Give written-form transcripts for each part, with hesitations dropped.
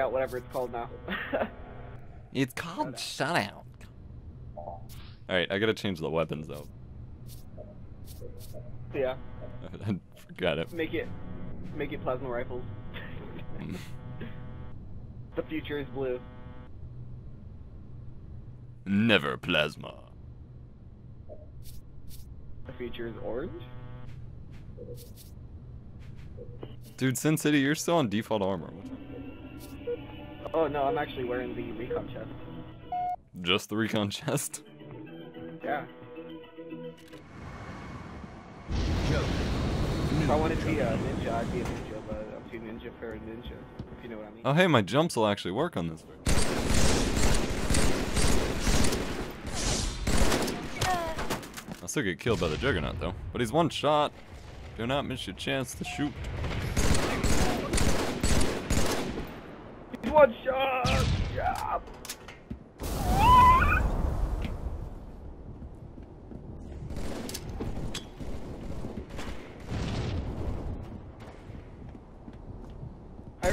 out whatever it's called now. It's called Shutout. Alright, I gotta change the weapons though. Yeah. I forgot it. Make it plasma rifles. The future is blue. Never plasma. The future is orange? Dude, Sin City, you're still on default armor. Oh no, I'm actually wearing the recon chest. Just the recon chest? Yeah. If I wanted to be a ninja, I'd be a ninja, but I'm too ninja for a ninja, if you know what I mean. Oh hey, my jumps will actually work on this. I'll still get killed by the Juggernaut though, but he's one shot. Do not miss your chance to shoot. He's one shot! Yeah.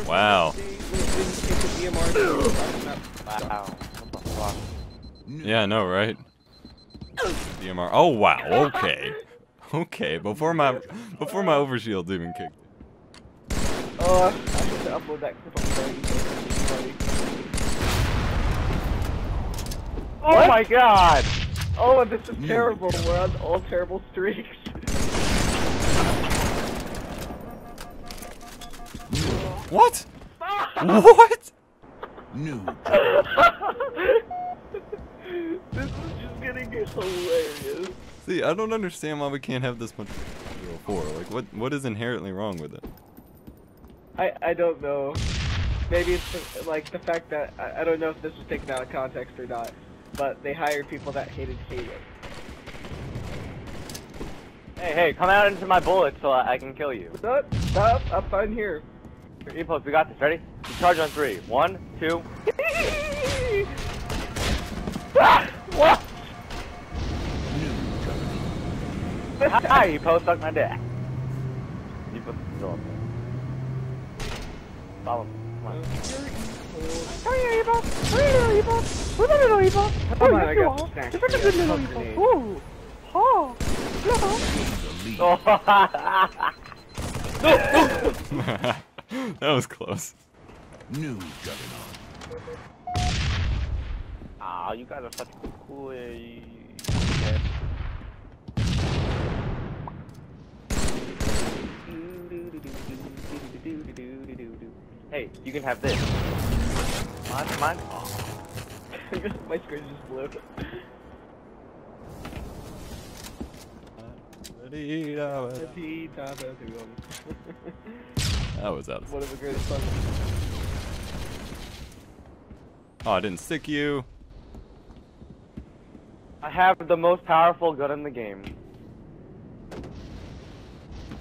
Wow. Wow. Yeah, I know, right? DMR. Oh wow. Okay. Okay. Before my overshield's even kicked. Oh, I have to upload that clip on Friday. Oh my god. Oh, this is terrible. We're on all terrible streaks. What? What? No. This is just gonna get hilarious. See, I don't understand why we can't have this much Halo 4. Like, what is inherently wrong with it? I don't know. Maybe it's like the fact that I don't know if this was taken out of context or not, but they hired people that hated Halo. Hey, come out into my bullets so I can kill you. Stop, I'm fine here. EPOS, we got this. Ready? We charge on 3. 1, 2. Ah! What? Hi, EPOS, suck my dick. EPOS, go up there. Follow me. Come on. Come here, EPOS. Come here, EPOS. We're the little EPOS. Oh, yes, you are. It's like a good little EPOS. Ooh. Oh. Hello. Oh, ha, ha, ha. No, no. That was close. New Juggernaut. Aw, you guys are such cool. Hey, you can have this. Mine? Oh. My screen just blew. That was out of one of the greatest fun. Oh, I didn't stick you. I have the most powerful gun in the game.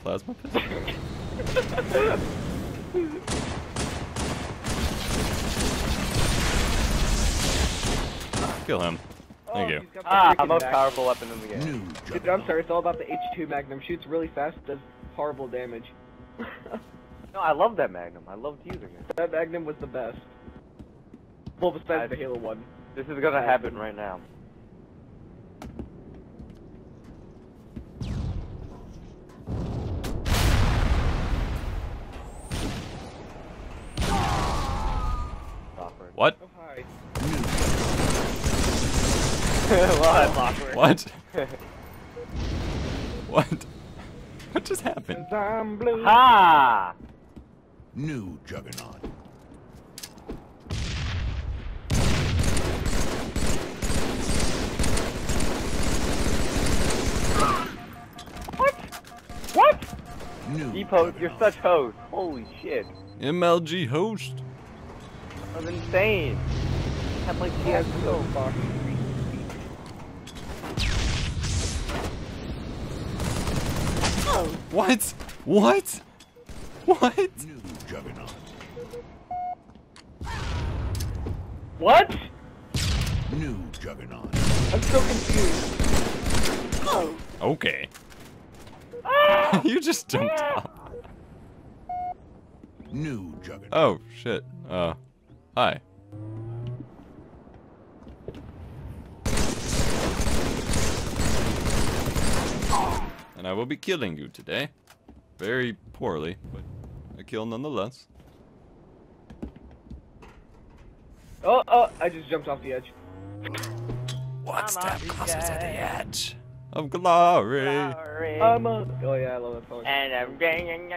Plasma pistol. Kill him. Thank you. The most powerful weapon in the game. Dude, I'm sorry, it's all about the H2 Magnum. Shoots really fast, does horrible damage. No, I love that Magnum. I loved using it. That Magnum was the best. Well, besides the Halo 1. This is gonna happen right now. What? Oh, hi. What? What? What just happened? Ha! New Juggernaut. What? What? EPOS, you're such host. Holy shit. MLG host. That was insane. Had like CSR so far. What? What? What? New Juggernaut. What? New Juggernaut. I'm so confused. Oh. Okay. Ah! You just jumped off. New Juggernaut. Oh shit. Hi. And I will be killing you today. Very poorly, but a kill nonetheless. Oh, I just jumped off the edge. What's that crosses at the edge? Of glory. I'm a... Oh yeah, I love that song. And I'm...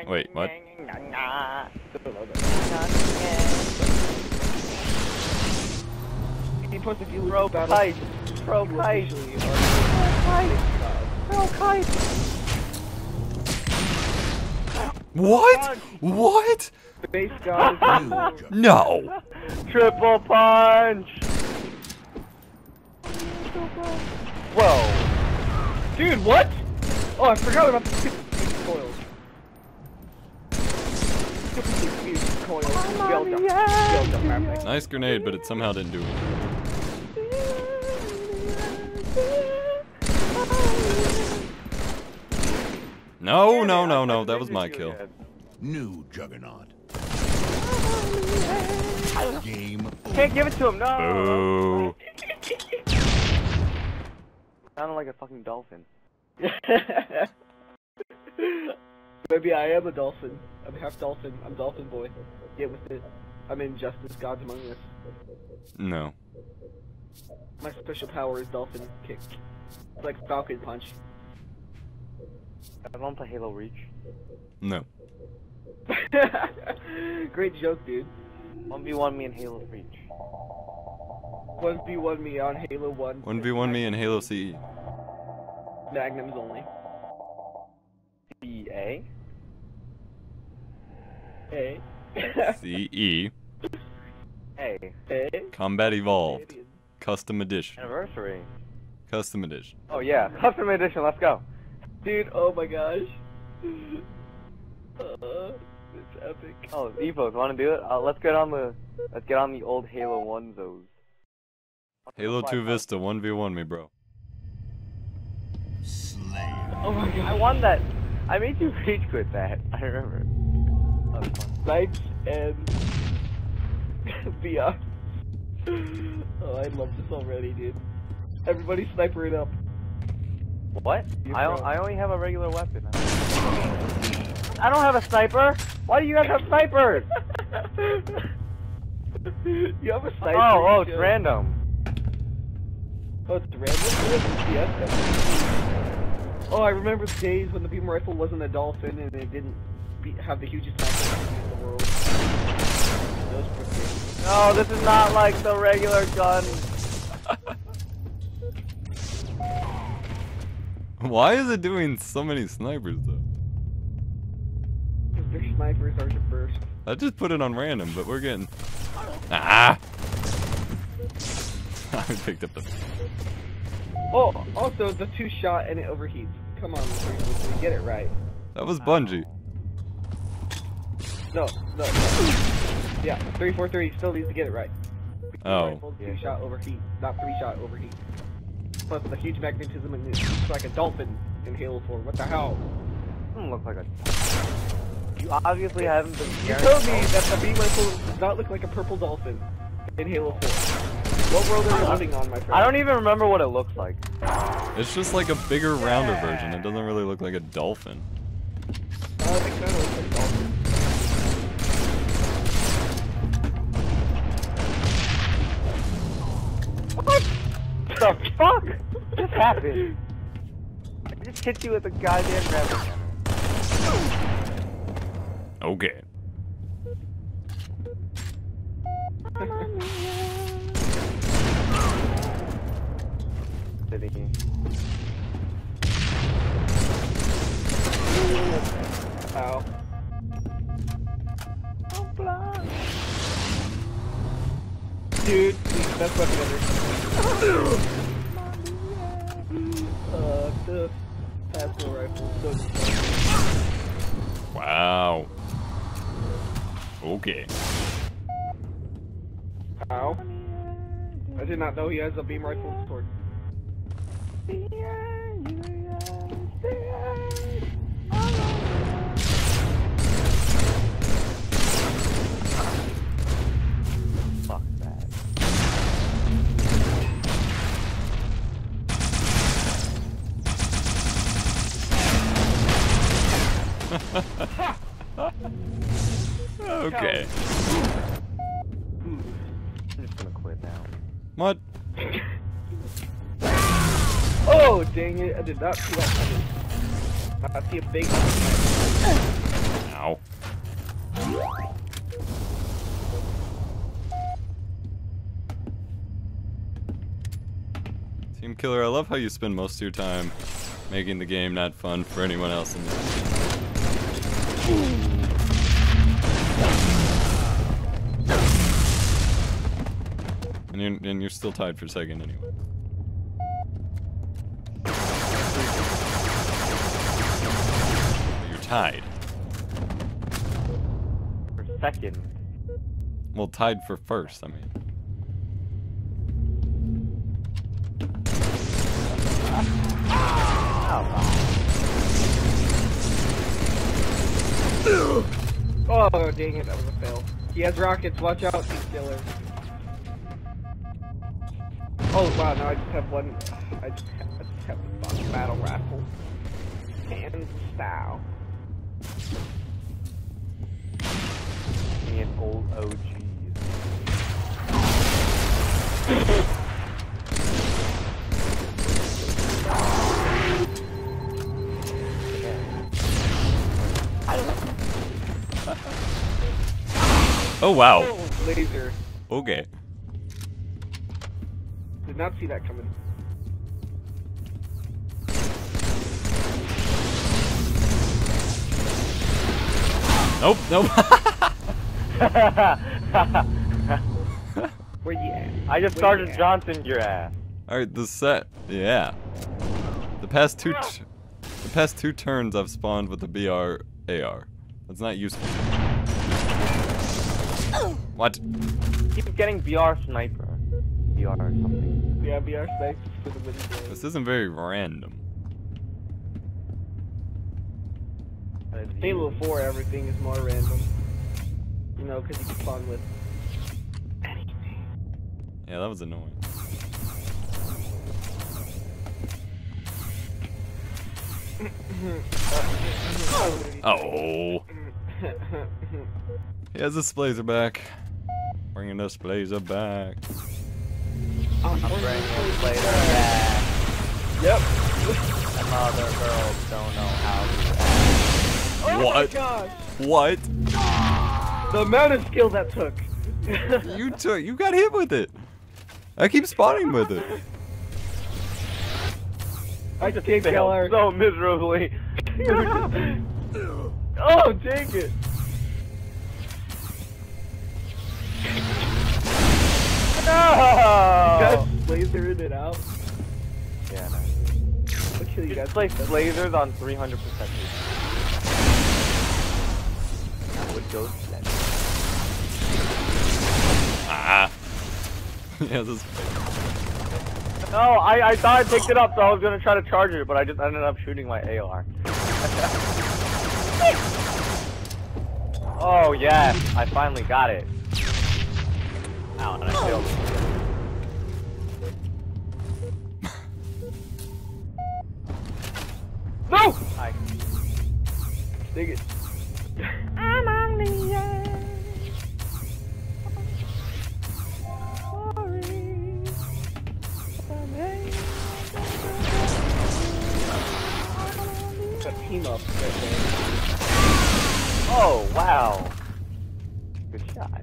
Wait, what? If you lose the battle, pro-kite! Pro-kite! What? What? Base guard. No! Triple punch! Whoa! Dude, what? Oh, I forgot about the coils. Nice grenade, but it somehow didn't do it. No, no, no, no, that was my kill. New juggernaut. Game over. Can't give it to him, no! Sounded like a fucking dolphin. Maybe I am a dolphin. I'm half dolphin. I'm dolphin boy. Get with it. I'm injustice, God's among us. No. My special power is dolphin kick. It's like falcon punch. I don't play Halo Reach. No. Great joke, dude. 1v1 me in Halo Reach. 1v1 me on Halo 1. 1v1 me in Halo CE. Magnums only. CA? A. CE. A. A. Combat Evolved. Custom Edition. Anniversary. Custom Edition. Oh yeah, Custom Edition, let's go. Dude, oh my gosh. It's epic. Oh, EPOS, wanna do it? Let's get on the old Halo 1 those. Halo 2 Vista, 1v1 me, bro. Slayer. Oh my god. I won that. I made you rage quit that. I remember. That was fun. Knights and VR. Oh, I love this already, dude. Everybody sniper it up. What? I only have a regular weapon. I don't have a sniper! Why do you guys have snipers? You have a sniper? Oh, it's random. Oh, it's random? Oh, I remember the days when the beam rifle wasn't a dolphin and it didn't have the hugest sniper in the world. No, this is not like the regular gun. Why is it doing so many snipers though? Because their snipers are dispersed. I just put it on random, but we're getting. Ah! I picked up the. Oh, also the two shot and it overheats. Come on, we get it right. That was Bungie. No, no. Yeah, 343 still needs to get it right. Oh. Two shot overheat, not three shot overheat. Plus with a huge magnetism and it looks like a dolphin in Halo 4. What the hell? Doesn't look like a... You obviously haven't been... You told me that the beam rifle does not look like a purple dolphin in Halo 4. What world are you living on, my friend? I don't even remember what it looks like. It's just like a bigger, rounder version. It doesn't really look like a dolphin. It kind of looks like a dolphin. What the fuck? What happened? I just hit you with a goddamn grabber. Okay. Ow. I'm blind. Dude, best weapon ever. The plasma rifle is so fun. Wow. Okay. Ow. I did not know he has a beam rifle and sword. Okay. I'm just gonna quit now. What? Oh, dang it. I did not see that coming. I see a big one. Ow. Team Killer, I love how you spend most of your time making the game not fun for anyone else in the game. And you're still tied for second anyway. You're tied. For second. Well, tied for first, I mean. Oh, dang it, that was a fail. He has rockets, watch out, Team Killer. Oh wow, now I just have one. I just have the box battle rifle. And style. And old OGs. Oh wow. Oh, laser. Okay. Did not see that coming. Nope, nope. Where you at? I just started Johnson your ass. Alright, the set, yeah. The past two turns I've spawned with the BR AR. That's not useful. What? Keep getting BR sniper. BR or something. Yeah, BR sniper for the win. This isn't very random. Halo 4, everything is more random. You know, because you can spawn with anything. Yeah, that was annoying. Oh. He has this blazer back. Bringing this blazer back. I'm bringing this blazer back. Yep. Them other girls don't know how to act. What? Oh my gosh. What? The amount of skill that took. You got hit with it. I keep spawning with it. I just failed so miserably. Oh, dang it. No! You guys lasered it out? Yeah, no. Look how you guys place lasers on 300% lead. I would go sledge. Ah. Yeah, this is fake. No, I thought I picked it up, so I was gonna try to charge it, but I just ended up shooting my AR. Oh, yes. I finally got it. Ow, and I failed. No! Hi. Dig it. I'm on the air. Sorry. It's a team up right there. Oh, wow. Good shot.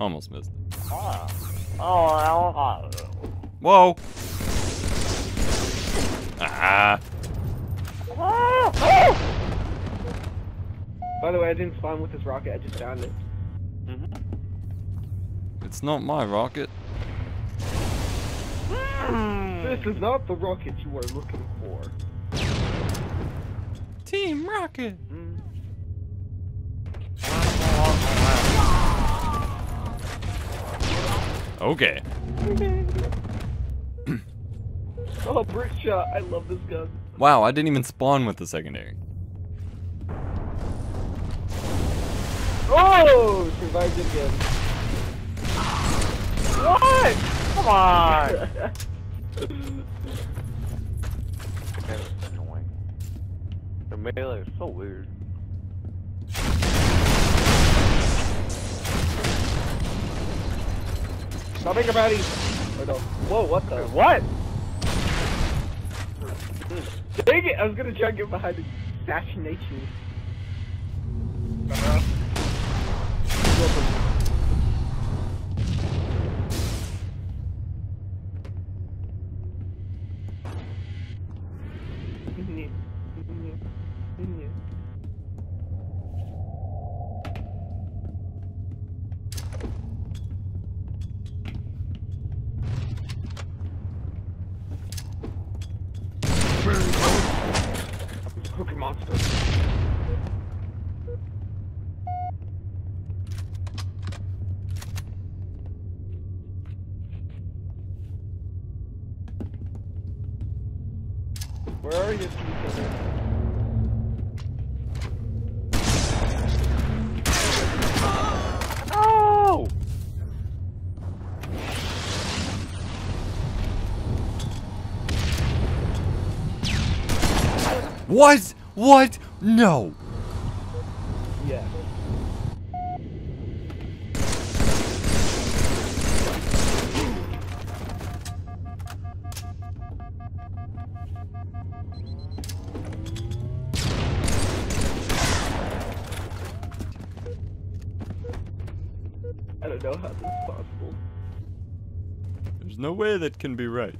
Almost missed it. Ah. Oh, whoa. Ah. Ah. Ah. By the way, I didn't spawn with this rocket, I just found it. Mm-hmm. It's not my rocket. This is not the rocket you are looking for. Team Rocket! Okay. Oh, brick shot. I love this gun. Wow, I didn't even spawn with the secondary. Oh, survived again. What? Come on. That was annoying. The melee is so weird. Stop making baddies! Oh, no. Whoa, what the? What? Dang it, I was gonna try and get behind the assassination. What? What? No. Yeah. I don't know how this is possible. There's no way that can be right.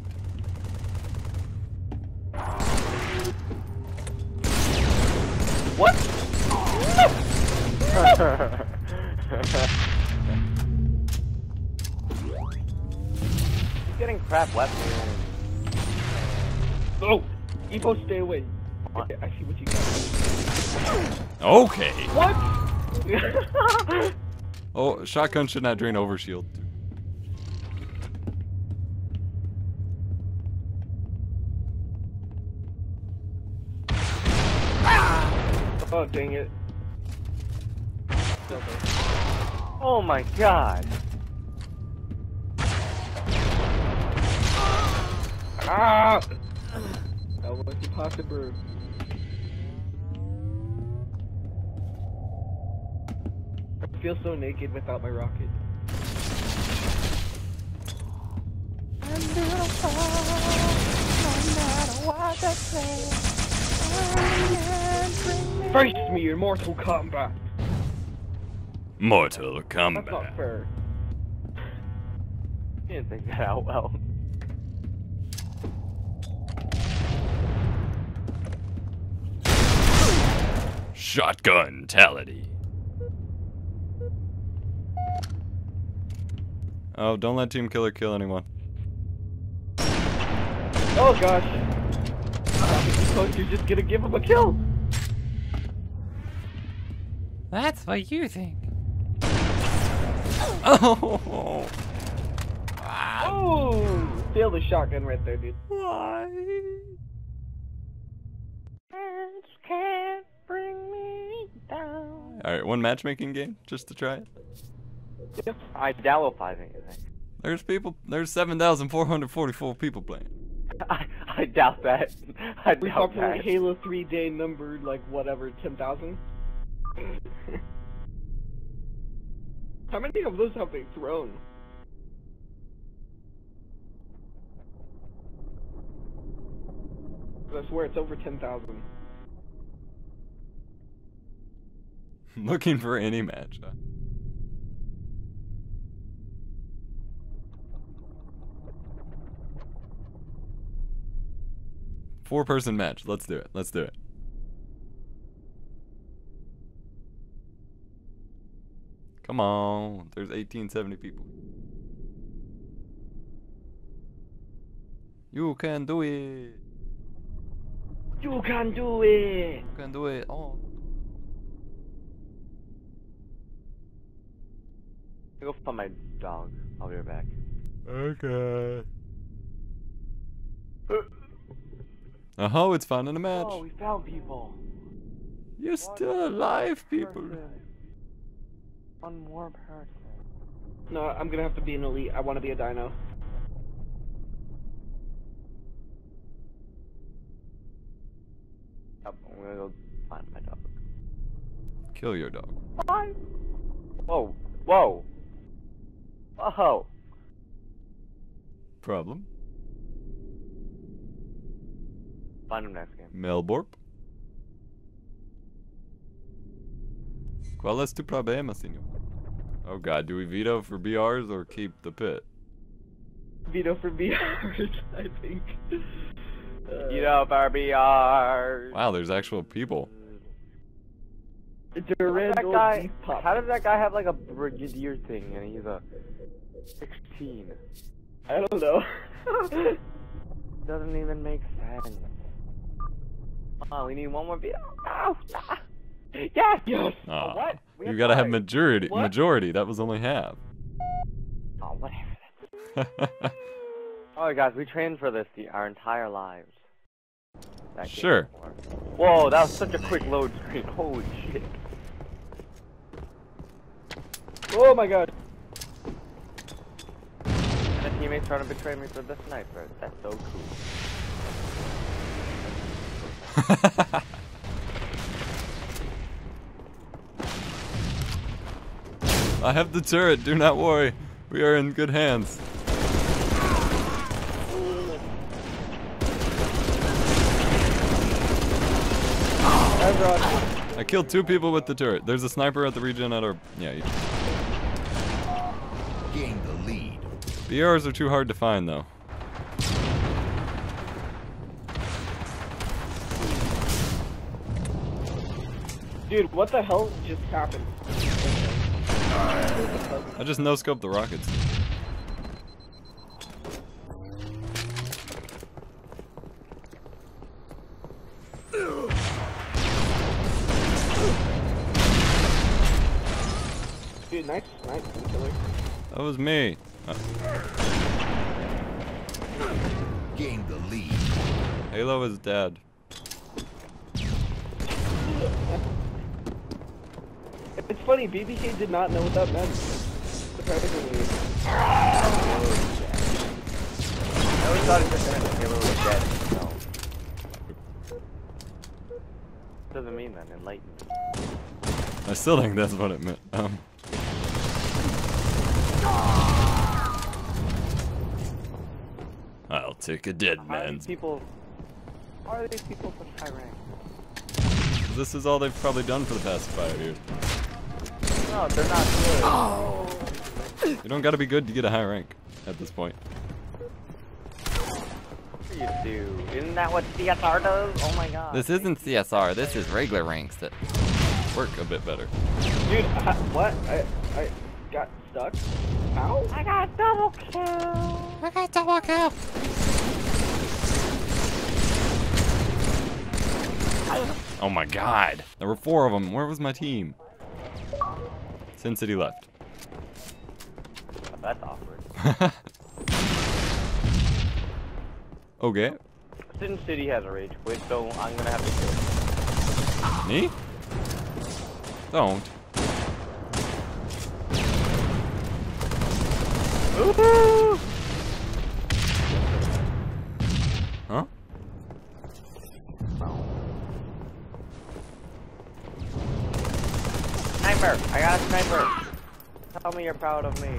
What? No. He's getting crap left here. Oh! EPOS, stay away. What? I see what you got. Okay. What? Oh, shotgun should not drain over shield. Oh, dang it. Oh my god. Ah! I want to pocket bird. I feel so naked without my rocket. I'm not a I'm not a water plane. Face me in Mortal Kombat! Mortal Kombat. That's not fair. You didn't think that out well. Shotgun-tality. Oh, don't let Team Killer kill anyone. Oh gosh. You're just gonna give him a kill! That's what you think. Oh! Oh! Steal the shotgun right there, dude. Why? Match can't bring me down. Alright, one matchmaking game just to try it. Yep, I downloaded it. There's people. There's 7,444 people playing. I doubt that. I doubt that. We talked about Halo 3 day numbered like whatever 10,000. How many of those have they thrown? I swear it's over 10,000. Looking for any match, huh? Four-person match. Let's do it. Let's do it. Come on, there's 1870 people. You can do it. You can do it. You can do it. Oh. I'll go find my dog. I'll be right back. Okay. Oh, it's finding a match. Oh, we found people. You're still alive, people. One more person. No, I'm gonna have to be an elite. I want to be a dino. Yep, I'm gonna go Kill your dog. Whoa. Whoa. Whoa. Problem? Find him next game. Melborp. Qual es tu problema, senor? Oh god, do we veto for BRs or keep the pit? Veto for BRs, I think. Veto for BRs. Wow, there's actual people. How did that guy have like a Brigadier thing and he's a 16? I don't know. Doesn't even make sense. Oh, we need one more veto. Oh, ah. Yes! Yes! Oh, what? You gotta have majority. What? Majority. That was only half. Oh, whatever. Alright, guys, we trained for this our entire lives. Sure. Whoa, that was such a quick load screen. Holy shit. Oh my god. My teammates trying to betray me for the sniper. That's so cool. I have the turret, do not worry. We are in good hands. I killed two people with the turret. There's a sniper at the regen at our... Yeah. Gain the lead. BRs are too hard to find, though. Dude, what the hell just happened? I just no-scoped the rockets. Dude, nice snipe, killer. That was me. Gain the lead. Halo is dead. It's funny, BBK did not know what that meant. Surprisingly. I always thought it just meant Halo was dead. No. Doesn't mean that, enlightened. I still think that's what it meant. I'll take a dead man. How are these people such high rank? This is all they've probably done for the past 5 years. No, they're not good. Oh. You don't gotta be good to get a high rank at this point. You do. Isn't that what CSR does? Oh my god. This isn't CSR, this is regular ranks that work a bit better. Dude, what? I got stuck? Ow? I got double kill. I got double kill. Oh my god. There were 4 of them. Where was my team? Sin City left. That's awkward. Okay. Sin City has a rage quit, so I'm gonna have to kill him. Me? Don't. Woohoo! Huh? I got a sniper. Tell me you're proud of me.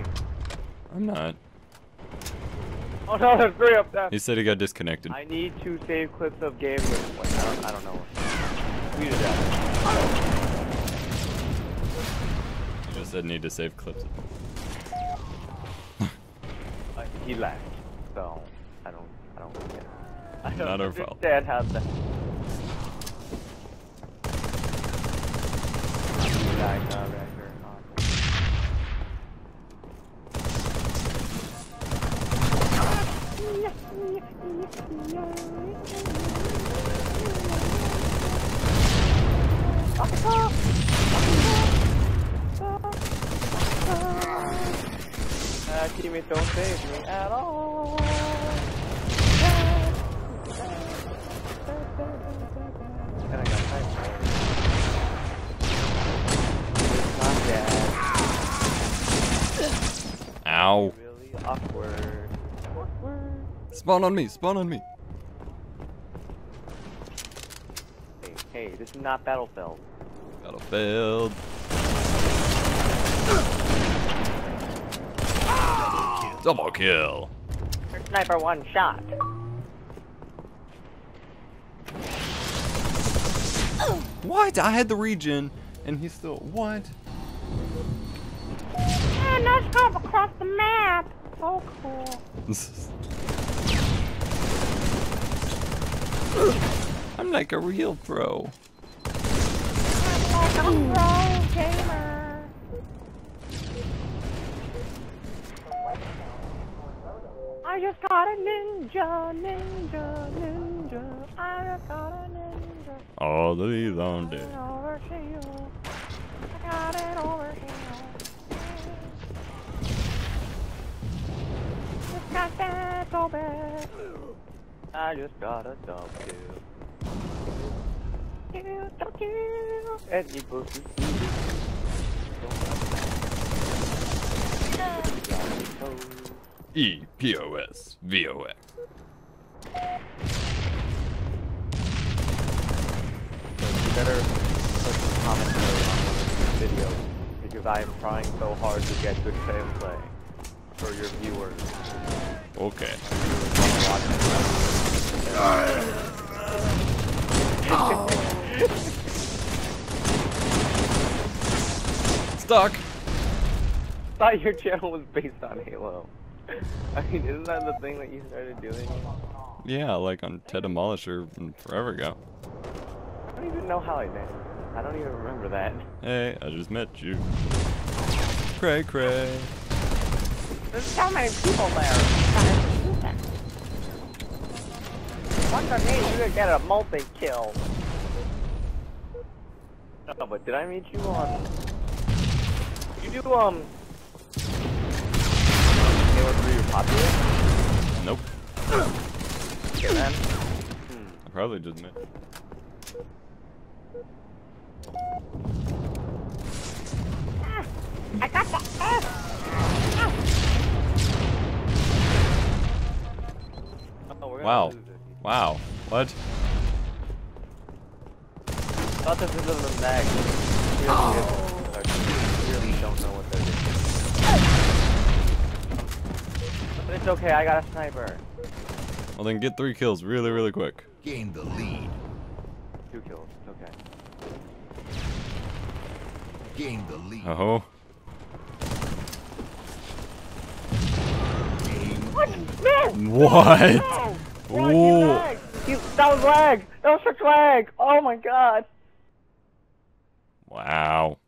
I'm not. Oh no, there's 3 up there. He said he got disconnected. I need to save clips of game with one. I don't know. We did that. Just said need to save clips. He left, so I don't get it. Not our fault. How that. Teammates don't save me at all. And I got time. Ow. Really awkward. Spawn on me. Hey, this is not Battlefield. Battlefield. Double kill. Sniper one shot. What? I had the regen, and he's still what? Yeah, nice cop across the map. So cool. I'm like a real pro. I'm like a pro gamer. I just got a ninja. I just got a ninja. All the way down there. I got it over here. Just got that over. I just got a double kill. Double kill. And you both see it. EPOS VOX. You better put some commentary on this video because I am trying so hard to get good gameplay for your viewers. Okay. Oh. Stuck. Thought your channel was based on Halo. I mean, isn't that the thing that you started doing? Yeah, like on Ted Demolisher forever ago. I don't even know how I met. I don't even remember that. Hey, I just met you. Cray cray. There's so many people there. One grenade, you would get a multi-kill. No, but did I meet you on... You do, Halo 3 popular? Nope. Okay, then. I probably just met. Ah, I got the... Oh, we're gonna lose it. Wow, what? Not that this is a mag. We really don't know what they're doing. But it's okay, I got a sniper. Well then get 3 kills really, really quick. Gain the lead. 2 kills, okay. Gain the lead. Oh. What? That was lag! That was such lag! Oh my god! Wow.